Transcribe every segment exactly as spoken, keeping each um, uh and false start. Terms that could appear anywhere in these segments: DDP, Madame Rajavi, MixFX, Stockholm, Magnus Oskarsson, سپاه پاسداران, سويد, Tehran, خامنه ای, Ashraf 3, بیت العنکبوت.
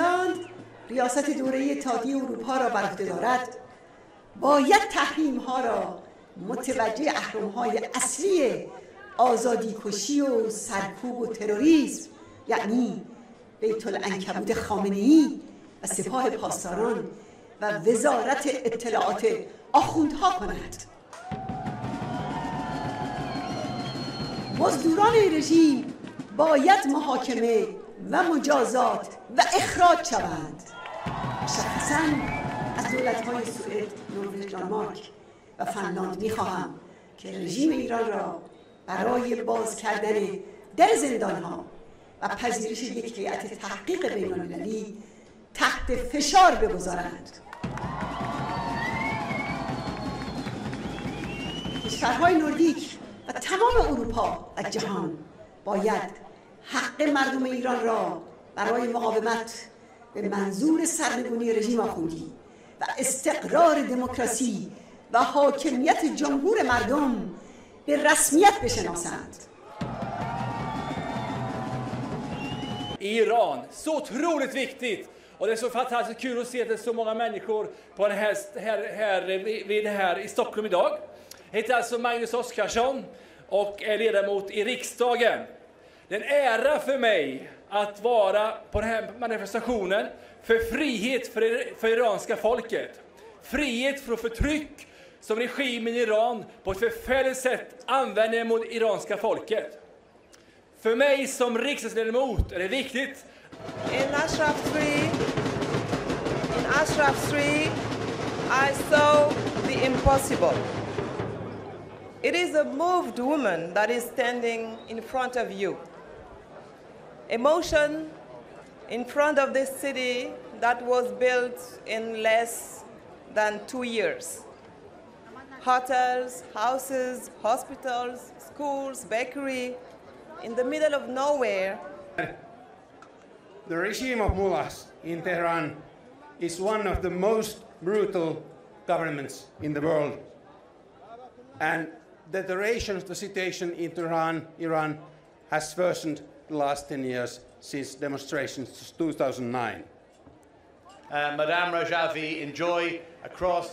هلند ریاست دوره تادی اروپا را بر عهده دارد، باید تحریم ها را متوجه اهرم های اصلی آزادی کشی و سرکوب و تروریسم یعنی بیت العنکبوت خامنه ای و سپاه پاسداران و وزارت اطلاعات آخوندها کند. مزدوران رژیم باید محاکمه و مجازات و اخراج شوند، شخصا از دولت‌های سوئد، نروژ، دانمارک و فنلاند می‌خواهم که رژیم ایران را برای باز کردن در زندان‌ها و پذیرش یک هیئت تحقیق بین‌المللی تحت فشار بگذارند. کشورهای نوردیک و تمام اروپا و جهان باید حق مردم ایران را برای مقاومت به منظور سرنگونی رژیم آخوندی و استقرار دموکراسی و حاکمیت جمهور مردم به رسمیت بشناسند. Iran, så otroligt viktigt! Och det är så fantastiskt kul att se det så många människor på den här, här, här, vid det här i Stockholm idag. Jag heter alltså Magnus Oskarsson och är ledamot i riksdagen. Det är en ära för mig att vara på den här manifestationen för frihet för, för iranska folket. Frihet från förtryck som regimen i Iran på ett förfärligt sätt använder mot iranska folket. För mig som riksdagsledamot är det viktigt. In Ashraf three, in Ashraf three, I saw the impossible. It is a moved woman that is standing in front of you. Emotion in front of this city that was built in less than two years. Hotels, houses, hospitals, schools, bakery, in the middle of nowhere. The regime of mullahs in Tehran is one of the most brutal governments in the world. And the duration of the situation in Tehran, Iran, has worsened the last ten years since demonstrations in two thousand nine. Uh, Madame Rajavi enjoy across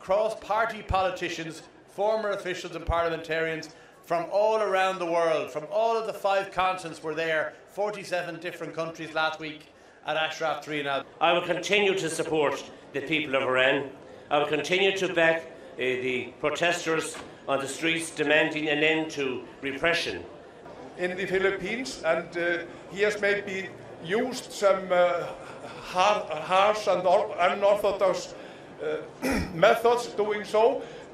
cross-party politicians, former officials and parliamentarians from all around the world, from all of the five continents were there, forty-seven different countries last week at Ashraf three now. I will continue to support the people of Iran. I will continue to back uh, the protesters on the streets demanding an end to repression. In the Philippines, and uh, he has maybe used some uh, harsh and unorthodox uh, methods doing so,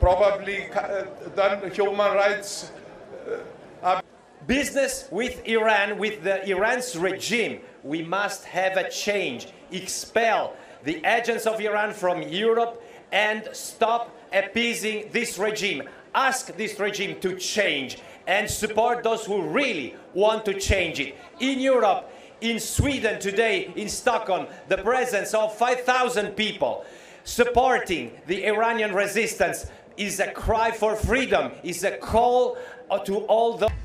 probably uh, done human rights. Uh, Business with Iran, with the Iran's regime, we must have a change, expel the agents of Iran from Europe and stop appeasing this regime. Ask this regime to change and support those who really want to change it. In Europe, in Sweden today, in Stockholm, the presence of five thousand people supporting the Iranian resistance is a cry for freedom, is a call to all those